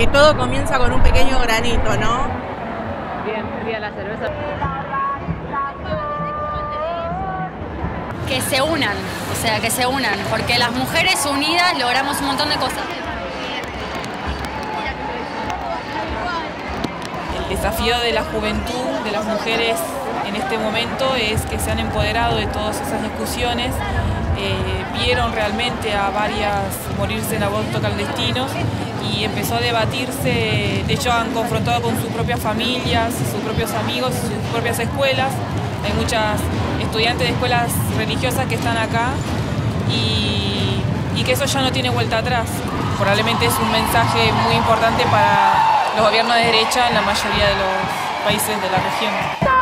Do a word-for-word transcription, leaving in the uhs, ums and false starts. que todo comienza con un pequeño granito, ¿no? Bien fría la cerveza. Que se unan, o sea, que se unan, porque las mujeres unidas logramos un montón de cosas. El desafío de la juventud, de las mujeres en este momento, es que se han empoderado de todas esas discusiones. Eh, vieron realmente a varias morirse en aborto clandestinos y empezó a debatirse. De hecho, han confrontado con sus propias familias, sus propios amigos, sus propias escuelas. Hay muchas estudiantes de escuelas religiosas que están acá y, y que eso ya no tiene vuelta atrás. Probablemente es un mensaje muy importante para los gobiernos de derecha en la mayoría de los países de la región.